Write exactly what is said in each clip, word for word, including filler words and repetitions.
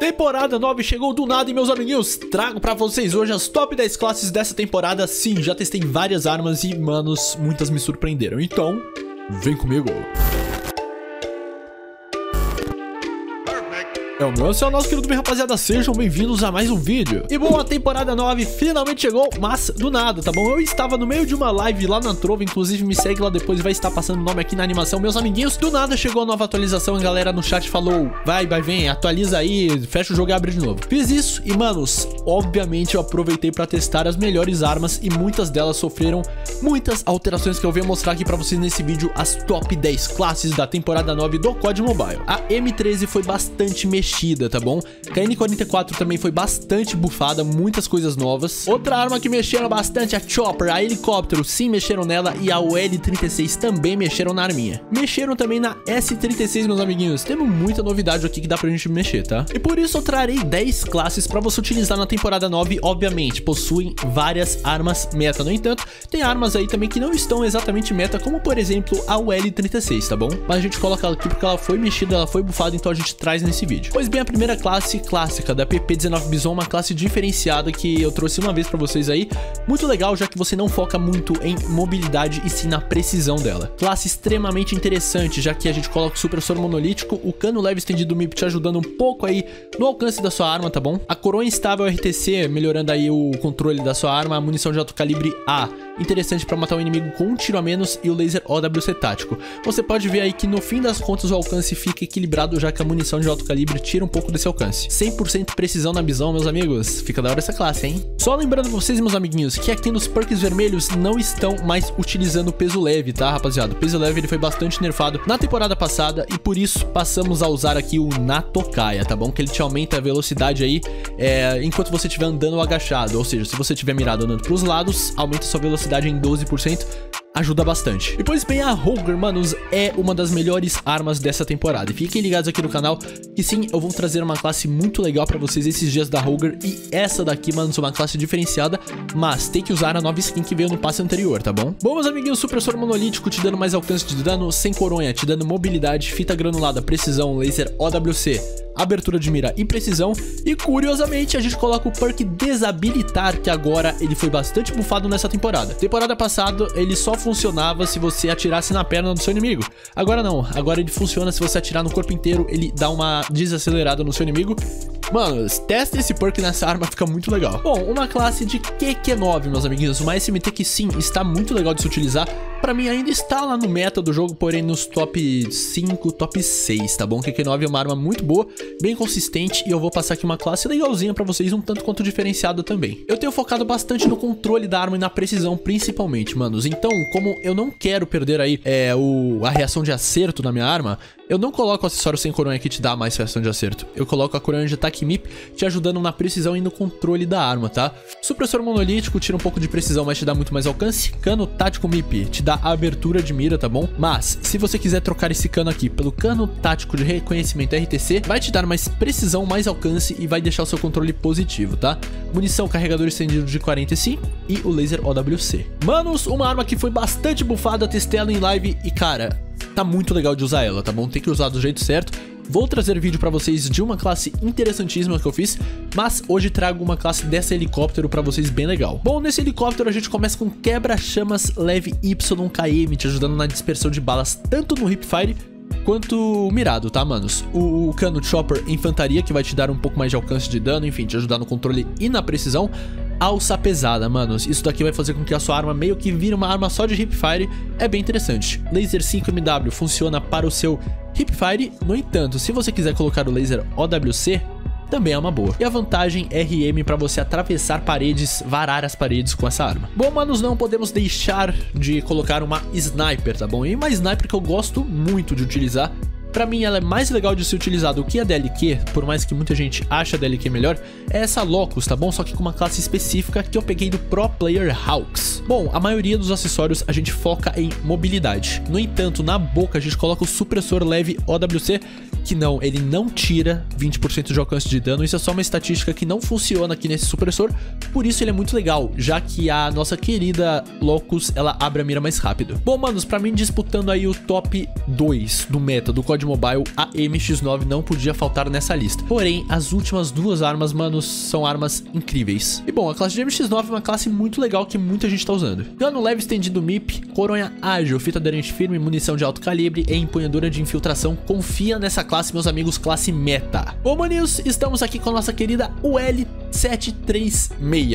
Temporada nove chegou do nada e, meus amiguinhos, trago pra vocês hoje as top dez classes dessa temporada. Sim, já testei várias armas e, manos, muitas me surpreenderam. Então, vem comigo. Eu sou o nosso querido bem, rapaziada, sejam bem-vindos a mais um vídeo. E bom, a temporada nove finalmente chegou, mas do nada, tá bom? Eu estava no meio de uma live lá na Trova, inclusive me segue lá depois, vai estar passando o nome aqui na animação, meus amiguinhos. Do nada chegou a nova atualização, a galera no chat falou, vai, vai, vem, atualiza aí, fecha o jogo e abre de novo. Fiz isso e, manos, obviamente eu aproveitei pra testar as melhores armas e muitas delas sofreram muitas alterações que eu venho mostrar aqui pra vocês nesse vídeo, as top dez classes da temporada nove do C O D Mobile. A M treze foi bastante mexida, tá bom? K N quarenta e quatro também foi bastante bufada, muitas coisas novas. Outra arma que mexeram bastante, a Chopper, a Helicóptero, sim, mexeram nela, e a U L trinta e seis também mexeram na arminha. Mexeram também na S trinta e seis, meus amiguinhos. Temos muita novidade aqui que dá pra gente mexer, tá? E por isso eu trarei dez classes pra você utilizar na temporada nove, obviamente, possuem várias armas meta. No entanto, tem armas aí também que não estão exatamente meta, como por exemplo a U L trinta e seis, tá bom? Mas a gente coloca ela aqui porque ela foi mexida, ela foi bufada, então a gente traz nesse vídeo. Pois bem, a primeira classe clássica da P P dezenove Bizon, uma classe diferenciada que eu trouxe uma vez pra vocês aí, muito legal, já que você não foca muito em mobilidade e sim na precisão dela. Classe extremamente interessante, já que a gente coloca o Supressor Monolítico, o cano leve estendido M I P te ajudando um pouco aí no alcance da sua arma, tá bom? A coroa instável R T C, melhorando aí o controle da sua arma, a munição de alto calibre A, interessante pra matar um inimigo com um tiro a menos, e o laser O W C tático. Você pode ver aí que no fim das contas o alcance fica equilibrado, já que a munição de alto calibre te um pouco desse alcance. cem por cento precisão na Bizon, meus amigos. Fica da hora essa classe, hein? Só lembrando vocês, meus amiguinhos, que aqui nos perks vermelhos não estão mais utilizando peso leve, tá, rapaziada? O peso leve ele foi bastante nerfado na temporada passada e por isso passamos a usar aqui o Natocaia, tá bom? Que ele te aumenta a velocidade aí é, enquanto você estiver andando ou agachado. Ou seja, se você estiver mirado andando pros lados, aumenta sua velocidade em doze por cento. Ajuda bastante. E pois bem, a Holger, manos, é uma das melhores armas dessa temporada. E fiquem ligados aqui no canal que sim, eu vou trazer uma classe muito legal pra vocês esses dias da Holger. E essa daqui, manos, é uma classe diferenciada, mas tem que usar a nova skin que veio no passe anterior, tá bom? Bom, meus amiguinhos, Supressor Monolítico te dando mais alcance de dano, sem coronha, te dando mobilidade, fita granulada, precisão, laser O W C, abertura de mira e precisão. E curiosamente a gente coloca o perk desabilitar, que agora ele foi bastante bufado nessa temporada. Temporada passada ele só funcionava se você atirasse na perna do seu inimigo. Agora não, agora ele funciona se você atirar no corpo inteiro, ele dá uma desacelerada no seu inimigo. Mano, testa esse perk nessa arma, fica muito legal. Bom, uma classe de Q Q nove, meus amiguinhos, uma S M T que sim, está muito legal de se utilizar. Pra mim ainda está lá no meta do jogo, porém nos top cinco, top seis, tá bom? Q Q nove é uma arma muito boa, bem consistente, e eu vou passar aqui uma classe legalzinha pra vocês, um tanto quanto diferenciada também. Eu tenho focado bastante no controle da arma e na precisão, principalmente, manos. Então, como eu não quero perder aí é, o, a reação de acerto na minha arma, eu não coloco o acessório sem coronha que te dá mais reação de acerto. Eu coloco a coronha de ataque M I P, te ajudando na precisão e no controle da arma, tá? Supressor monolítico tira um pouco de precisão, mas te dá muito mais alcance. Cano tático M I P te dá a abertura de mira, tá bom? Mas, se você quiser trocar esse cano aqui pelo cano tático de reconhecimento R T C, vai te dar mais precisão, mais alcance e vai deixar o seu controle positivo, tá? Munição, carregador estendido de quarenta e cinco e o laser O W C. Manos, uma arma que foi bastante bufada, testei ela em live e, cara, tá muito legal de usar ela, tá bom? Tem que usar do jeito certo. Vou trazer vídeo pra vocês de uma classe interessantíssima que eu fiz, mas hoje trago uma classe dessa helicóptero pra vocês bem legal. Bom, nesse helicóptero a gente começa com quebra-chamas leve Y K M, te ajudando na dispersão de balas tanto no hipfire quanto mirado, tá, manos? O, o cano chopper infantaria, que vai te dar um pouco mais de alcance de dano, enfim, te ajudar no controle e na precisão. Alça pesada, manos, isso daqui vai fazer com que a sua arma meio que vire uma arma só de hipfire, é bem interessante. Laser cinco M W funciona para o seu hipfire, no entanto, se você quiser colocar o laser O W C, também é uma boa. E a vantagem R M pra você atravessar paredes, varar as paredes com essa arma. Bom, manos, não podemos deixar de colocar uma sniper, tá bom? E uma sniper que eu gosto muito de utilizar. Pra mim ela é mais legal de ser utilizada do que a D L Q, por mais que muita gente ache a D L Q melhor, é essa Locus, tá bom? Só que com uma classe específica que eu peguei do Pro Player Hawks. Bom, a maioria dos acessórios a gente foca em mobilidade. No entanto, na boca a gente coloca o supressor leve O W C, que não, ele não tira vinte por cento de alcance de dano, isso é só uma estatística que não funciona aqui nesse supressor, por isso ele é muito legal, já que a nossa querida Locus, ela abre a mira mais rápido. Bom, manos, pra mim disputando aí o top dois do meta do C O D C O D Mobile, a M X nove não podia faltar nessa lista. Porém, as últimas duas armas, mano, são armas incríveis. E bom, a classe de M X nove é uma classe muito legal que muita gente tá usando. Dano leve estendido M I P, coronha ágil, fita aderente firme, munição de alto calibre e empunhadura de infiltração. Confia nessa classe, meus amigos, classe meta. Bom, maninhos, estamos aqui com a nossa querida U L sete três seis.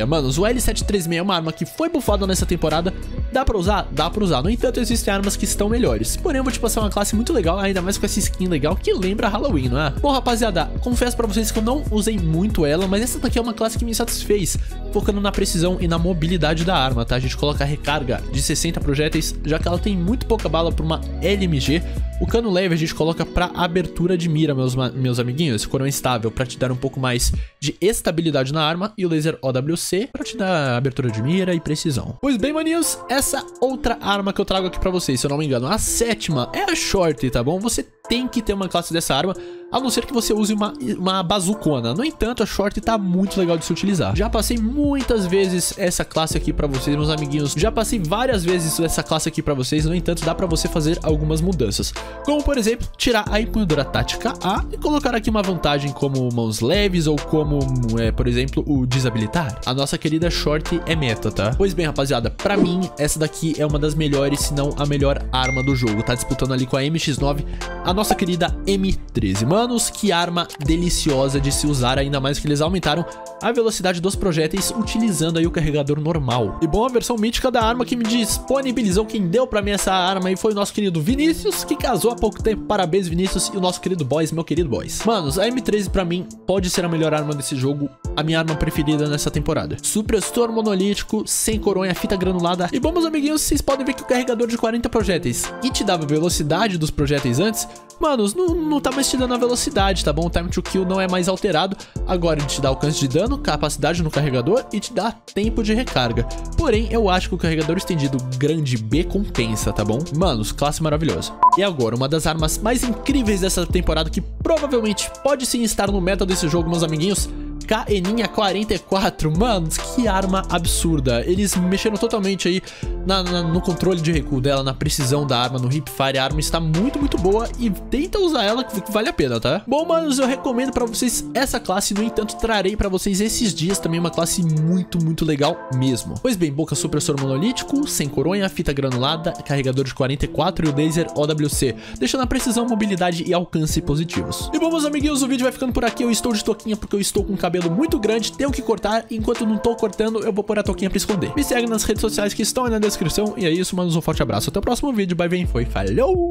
Manos, o L sete três seis é uma arma que foi bufada nessa temporada. Dá pra usar? Dá pra usar. No entanto, existem armas que estão melhores. Porém, eu vou te passar uma classe muito legal, ainda mais com essa skin legal que lembra Halloween, não é? Bom, rapaziada, confesso pra vocês que eu não usei muito ela, mas essa daqui é uma classe que me satisfez, focando na precisão e na mobilidade da arma, tá? A gente coloca a recarga de sessenta projéteis, já que ela tem muito pouca bala pra uma L M G. O cano leve a gente coloca pra abertura de mira, meus, meus amiguinhos. Coroa estável pra te dar um pouco mais de estabilidade na arma. E o laser O W C pra te dar abertura de mira e precisão. Pois bem, maninhos, essa outra arma que eu trago aqui pra vocês, se eu não me engano, a sétima, é a short, tá bom? Você tem que ter uma classe dessa arma, a não ser que você use uma, uma bazucona. No entanto, a short tá muito legal de se utilizar. Já passei muitas vezes essa classe aqui pra vocês, meus amiguinhos. Já passei várias vezes essa classe aqui pra vocês. No entanto, dá pra você fazer algumas mudanças, como por exemplo, tirar a empunhadura tática A e colocar aqui uma vantagem como mãos leves ou como, é, por exemplo, o desabilitar. A nossa querida short é meta, tá? Pois bem, rapaziada, pra mim, essa daqui é uma das melhores, se não a melhor arma do jogo. Tá disputando ali com a M X nove, a nossa querida M treze, mano. Manos, que arma deliciosa de se usar, ainda mais que eles aumentaram a velocidade dos projéteis utilizando aí o carregador normal. E bom, a versão mítica da arma que me disponibilizou, quem deu pra mim essa arma aí foi o nosso querido Vinícius, que casou há pouco tempo. Parabéns, Vinícius. E o nosso querido Boys, meu querido Boys. Manos, a M treze pra mim pode ser a melhor arma desse jogo, a minha arma preferida nessa temporada. Supressor monolítico, sem coronha, fita granulada. E bom, meus amiguinhos, vocês podem ver que o carregador de quarenta projéteis que te dava velocidade dos projéteis antes, manos, não, não tá mais te dando a velocidade, tá bom? O time to kill não é mais alterado. Agora ele te dá alcance de dano, capacidade no carregador e te dá tempo de recarga. Porém, eu acho que o carregador estendido grande B compensa, tá bom? Manos, classe maravilhosa. E agora, uma das armas mais incríveis dessa temporada, que provavelmente pode sim estar no meta desse jogo, meus amiguinhos, K N quarenta e quatro, manos, que arma absurda. Eles mexeram totalmente aí na, na, no controle de recuo dela, na precisão da arma, no hipfire. A arma está muito, muito boa e tenta usar ela que vale a pena, tá? Bom, manos, eu recomendo pra vocês essa classe. No entanto, trarei pra vocês esses dias também uma classe muito, muito legal mesmo. Pois bem, boca supressor monolítico, sem coronha, fita granulada, carregador de quarenta e quatro e o laser O W C, deixando a precisão, mobilidade e alcance positivos. E bom, meus amiguinhos, o vídeo vai ficando por aqui. Eu estou de toquinha porque eu estou com o cabelo muito grande, tenho que cortar. Enquanto não tô cortando, eu vou pôr a toquinha pra esconder. Me segue nas redes sociais que estão aí na descrição. E é isso, manos, um forte abraço, até o próximo vídeo, bye, bem, foi, falou!